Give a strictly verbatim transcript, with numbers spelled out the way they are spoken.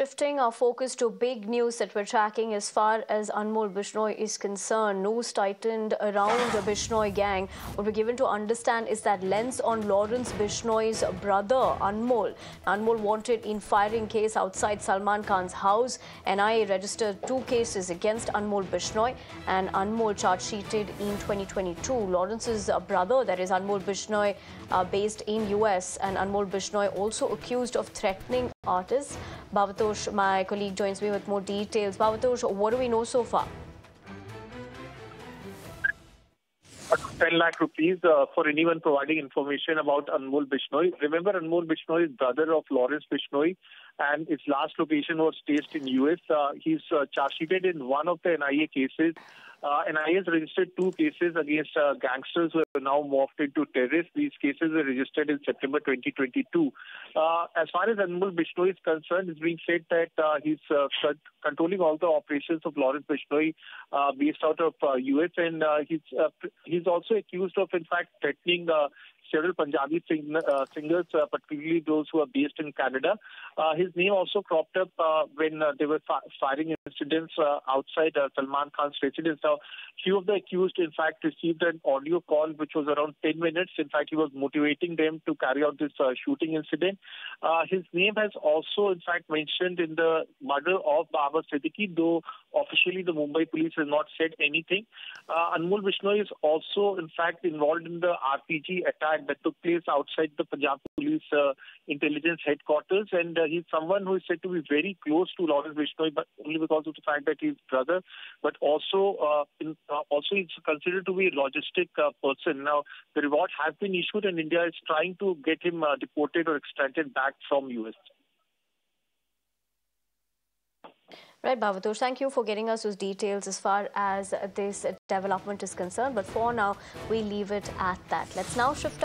Shifting our focus to big news that we're tracking as far as Anmol Bishnoi is concerned. News tightened around the Bishnoi gang. What we're given to understand is that lens on Lawrence Bishnoi's brother, Anmol. Anmol wanted in firing case outside Salman Khan's house. N I A registered two cases against Anmol Bishnoi, and Anmol charge sheeted in twenty twenty-two. Lawrence's brother, that is Anmol Bishnoi, uh, based in U S, and Anmol Bishnoi also accused of threatening artists. Bhavatosh, my colleague, joins me with more details. Bhavatosh, what do we know so far? ten lakh rupees uh, for anyone providing information about Anmol Bishnoi. Remember, Anmol Bishnoi is brother of Lawrence Bishnoi, and his last location was staged in U S. Uh, he's uh, charge sheeted in one of the N I A cases. Uh, N I A has registered two cases against uh, gangsters who have now morphed into terrorists. These cases were registered in September twenty twenty-two. Uh, as far as Anmol Bishnoi is concerned, it's being said that uh, he's uh, controlling all the operations of Lawrence Bishnoi uh, based out of uh, U S, and uh, he's uh, he's also accused of, in fact, threatening Uh, several Punjabi sing uh, singers, uh, particularly those who are based in Canada. Uh, his name also cropped up uh, when uh, there were fi firing incidents uh, outside uh, Salman Khan's residence. Now, few of the accused, in fact, received an audio call which was around ten minutes. In fact, he was motivating them to carry out this uh, shooting incident. Uh, his name has also, in fact, mentioned in the murder of Baba Siddiqui, though officially the Mumbai police has not said anything. Uh, Anmol Bishnoi is also, in fact, involved in the R P G attack that took place outside the Punjab Police uh, Intelligence Headquarters, and uh, he's someone who is said to be very close to Lawrence Bishnoi, but only because of the fact that he's brother, but also uh, in, uh, also he's considered to be a logistic uh, person. Now, the reward has been issued, and India is trying to get him uh, deported or extradited back from U S. Right, Bhavatosh, thank you for getting us those details as far as this development is concerned. But for now, we leave it at that. Let's now shift